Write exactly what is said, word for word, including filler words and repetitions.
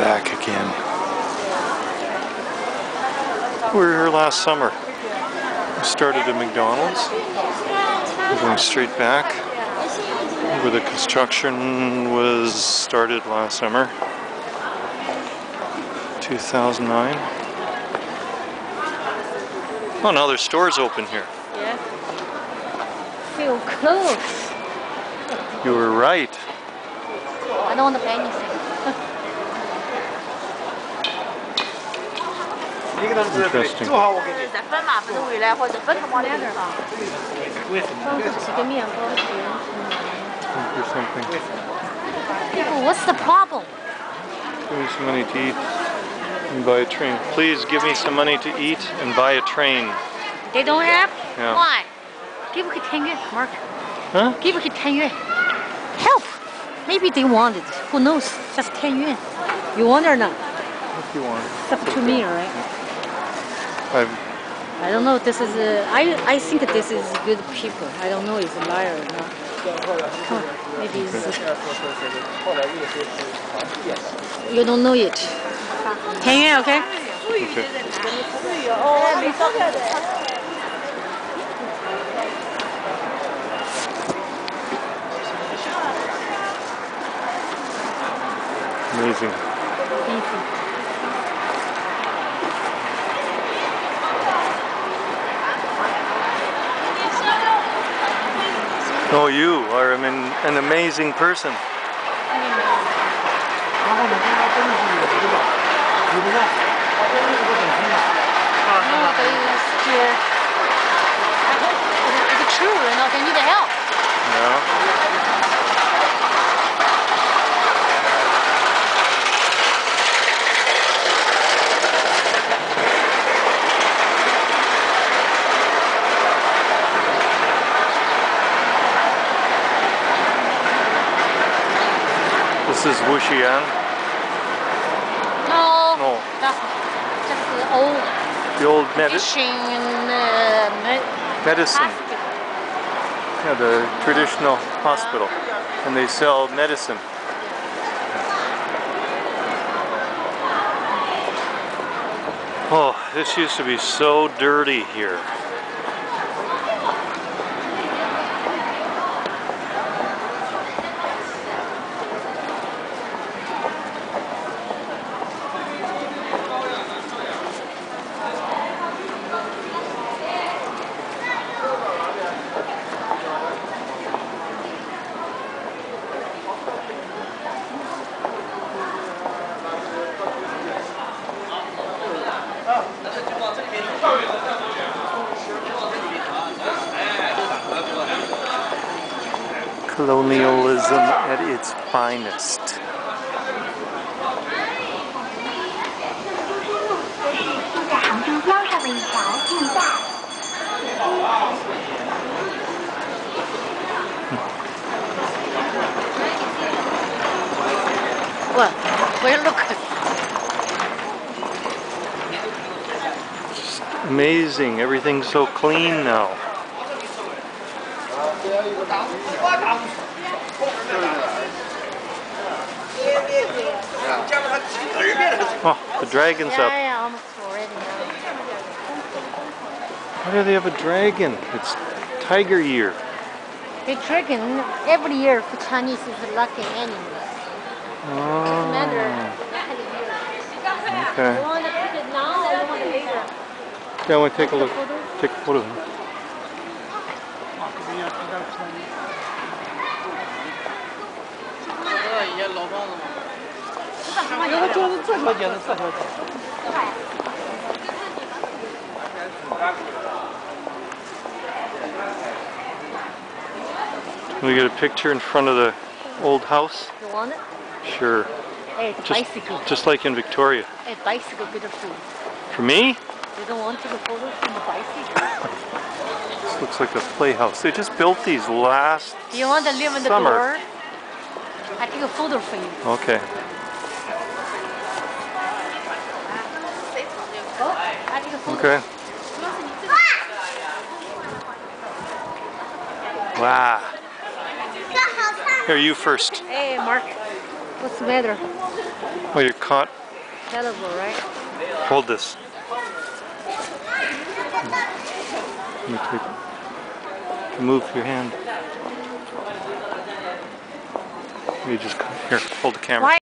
back again. We were here last summer. We started at McDonald's, we're going straight back, where the construction was started last summer, two thousand nine. Oh, now there's stores open here. Yeah. Feel close. You were right. I don't want to pay anything. Interesting. People, what's the problem? Give me some money to eat and buy a train. Please give me some money to eat and buy a train. They don't have? Yeah. Why? Give it ten years, Mark. Huh? Give it ten years. Help! Maybe they want it. Who knows? Just ten yuan. You want it or not? If you want it. It's up to me, alright? Yeah. I've I don't know. This is a, I I think this is good people. I don't know. It's a liar or not. Oh, maybe it's a, you don't know it. Ten yuan, okay? Okay. Amazing. Thank you. Oh, you are an, an amazing person. It's true, you know, they need help. This is Wuxian. No, no, that's just the old, the old medi and, uh, me medicine. Hospital. Yeah, the traditional hospital, and they sell medicine. Oh, this used to be so dirty here. Colonialism at its finest. Well, where look? Just amazing. Everything's so clean now. Oh, the dragon's up. Yeah, yeah, almost already. Why do they have a dragon? It's tiger year. The dragon, every year for Chinese, is a lucky animal. Oh. It doesn't matter. Okay. You want to put it now or you want it later? Yeah, I want to take a look. Take a photo. We get a picture in front of the old house. You want it? Sure. Hey, just, bicycle. Just like in Victoria. Hey, bicycle, beautiful. For me? You don't want to take a photo from the bicycle? This looks like a playhouse. They just built these last summer. Do you want to live in the door? I take a photo for you. Okay. Okay. Wow. Here, you first. Hey, Mark. What's the matter? Well, you're caught. Terrible, right? Hold this. Move your hand. You just, here, hold the camera. Why?